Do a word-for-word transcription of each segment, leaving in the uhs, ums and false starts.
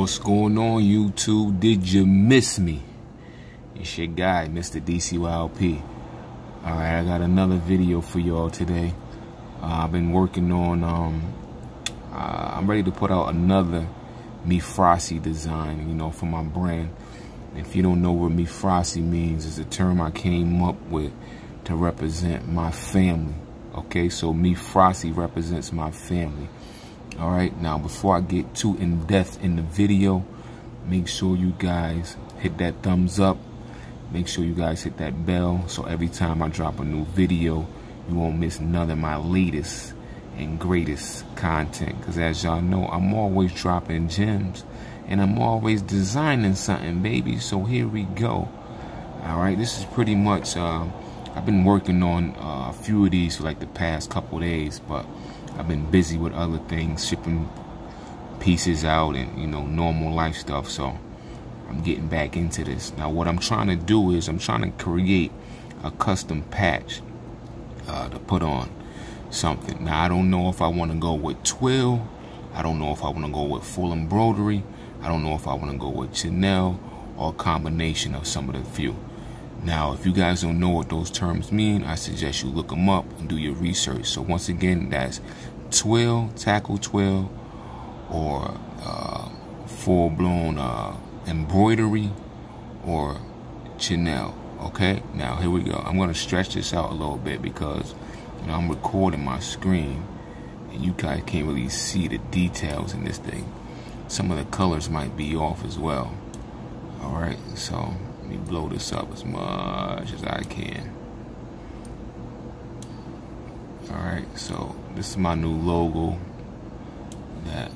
What's going on, YouTube? Did you miss me? It's your guy, Mister D C Y L P. Alright, I got another video for y'all today. Uh, I've been working on, um, uh, I'm ready to put out another MIFRASI design, you know, for my brand. If you don't know what MIFRASI means, it's a term I came up with to represent my family. Okay, so MIFRASI represents my family. All right, now before I get too in depth in the video, make sure you guys hit that thumbs up. Make sure you guys hit that bell so every time I drop a new video, you won't miss none of my latest and greatest content. Because as y'all know, I'm always dropping gems and I'm always designing something, baby. So here we go. All right, this is pretty much, uh, I've been working on uh, a few of these for like the past couple of days, but I've been busy with other things, shipping pieces out and, you know, normal life stuff. So I'm getting back into this. Now, what I'm trying to do is I'm trying to create a custom patch uh, to put on something. Now, I don't know if I want to go with Twill. I don't know if I want to go with full embroidery. I don't know if I want to go with Chenille or a combination of some of the few. Now, if you guys don't know what those terms mean, I suggest you look them up and do your research. So once again, that's Twill, tackle Twill, or uh, full-blown uh, embroidery, or Chenille, okay? Now, here we go. I'm going to stretch this out a little bit because, you know, I'm recording my screen, and you guys can't really see the details in this thing. Some of the colors might be off as well, all right? So let me blow this up as much as I can. Alright, so this is my new logo that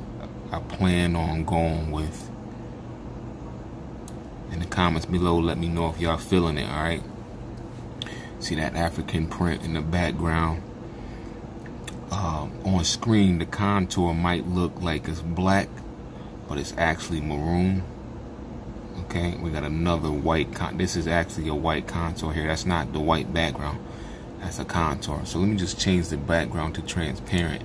I plan on going with. In the comments below, let me know if y'all feeling it, alright? See that African print in the background? Um, on screen, the contour might look like it's black, but it's actually maroon. Okay, we got another white con this is actually a white contour here. That's not the white background, that's a contour. So let me just change the background to transparent.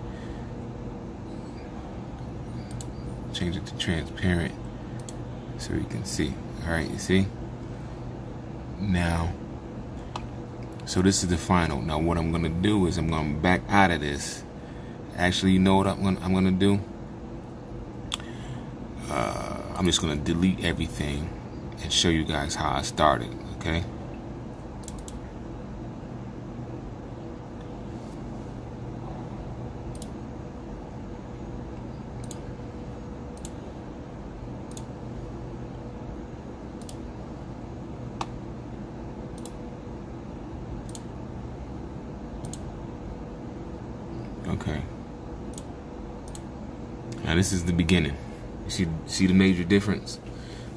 Change it to transparent so you can see. Alright, you see? Now, so this is the final. Now what I'm gonna do is I'm gonna back out of this. Actually, you know what I'm gonna I'm gonna do? Uh I'm just going to delete everything and show you guys how I started, okay? Okay. Now this is the beginning. See, see the major difference?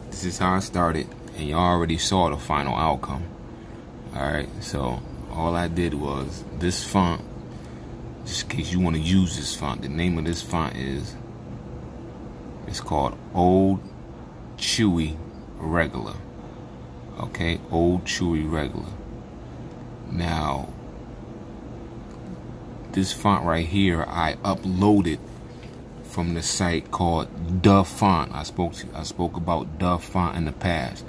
This is how I started, and y'all already saw the final outcome. Alright, so all I did was this font, just in case you want to use this font, the name of this font is, it's called Old Chewy Regular. Okay, Old Chewy Regular. Now, this font right here, I uploaded from the site called DaFont. I spoke to, I spoke about DaFont in the past.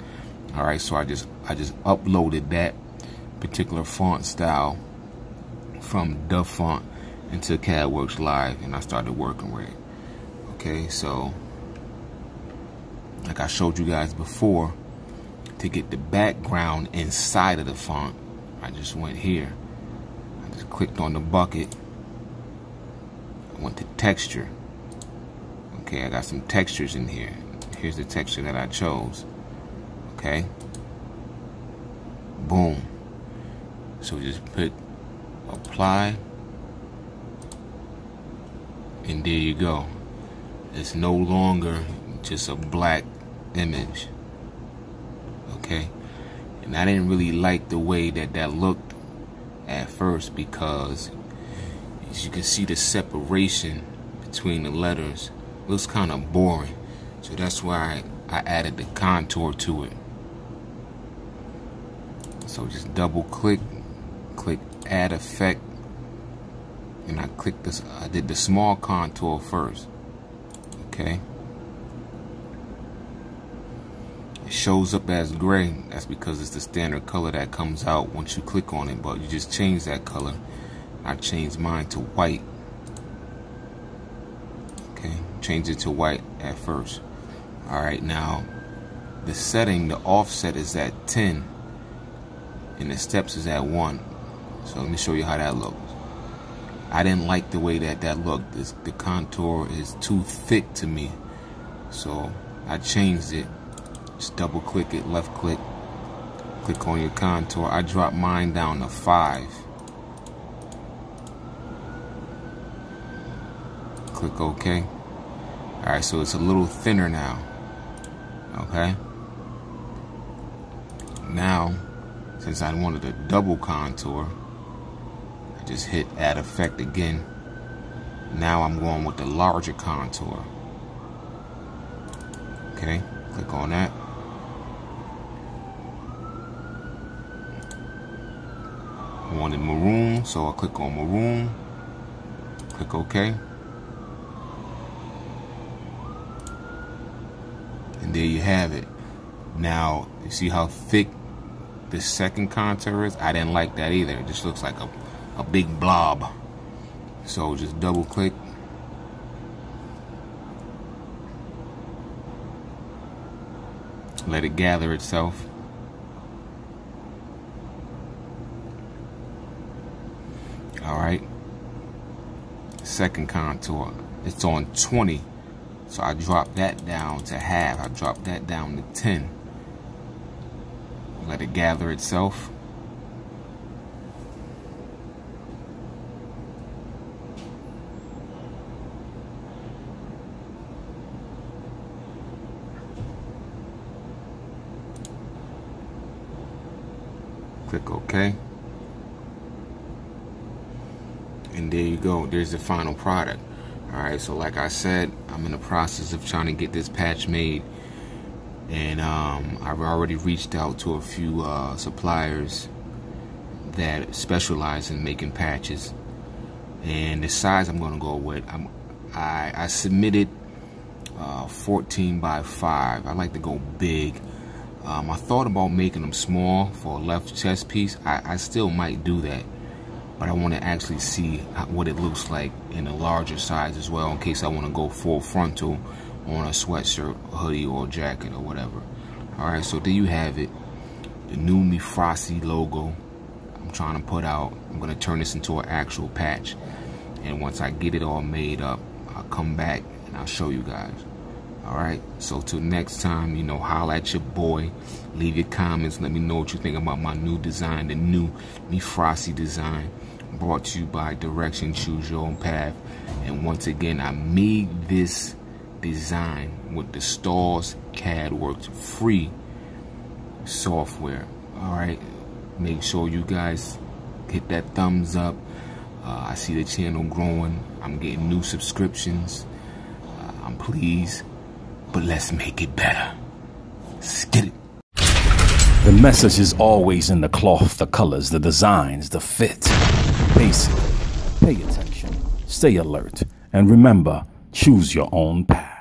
All right, so I just I just uploaded that particular font style from DaFont into CADWorks Live, and I started working with it. Okay, so like I showed you guys before, to get the background inside of the font, I just went here. I just clicked on the bucket. I went to texture. Okay, I got some textures in here. Here's the texture that I chose. Okay. Boom. So just put apply. And there you go. It's no longer just a black image. Okay. And I didn't really like the way that that looked at first because as you can see the separation between the letters looks kind of boring, so that's why I added the contour to it. So just double click, click add effect, and I clicked this, I did the small contour first. Okay, It shows up as gray. That's because it's the standard color that comes out once you click on it, but you just change that color. I changed mine to white. Okay, change it to white at first. Alright, now the setting, the offset is at ten and the steps is at one. So let me show you how that looks. I didn't like the way that that looked. This, the contour is too thick to me, so I changed it. Just double click it, left click, click on your contour. I dropped mine down to five. Click OK. Alright, so it's a little thinner now. Okay, now since I wanted a double contour, I just hit add effect again. Now I'm going with the larger contour. Okay, click on that. I wanted maroon, so I'll click on maroon, click OK. And there you have it. Now you see how thick the second contour is? I didn't like that either. It just looks like a, a big blob. So just double click. Let it gather itself. Alright. Second contour. It's on twenty. So I dropped that down to half. I dropped that down to ten. Let it gather itself. Click OK. And there you go. There's the final product. Alright, so like I said, I'm in the process of trying to get this patch made, and um, I've already reached out to a few uh, suppliers that specialize in making patches, and the size I'm going to go with, I'm, I, I submitted uh, fourteen by five. I like to go big. Um, I thought about making them small for a left chest piece. I, I still might do that. But I want to actually see what it looks like in a larger size as well, in case I want to go full frontal on a sweatshirt, hoodie, or jacket, or whatever. Alright, so there you have it. The new MIFRASI logo I'm trying to put out. I'm going to turn this into an actual patch. And once I get it all made up, I'll come back and I'll show you guys. Alright, so till next time, you know, holla at your boy. Leave your comments. Let me know what you think about my new design, the new MIFRASI design. Brought to you by Direction Choose Your Own Path. And once again, I made this design with the Stars CADWorks free software. Alright, make sure you guys hit that thumbs up. Uh, I see the channel growing. I'm getting new subscriptions. Uh, I'm pleased. But let's make it better. Let's get it. The message is always in the cloth, the colors, the designs, the fit. Basically, pay attention, stay alert, and remember, choose your own path.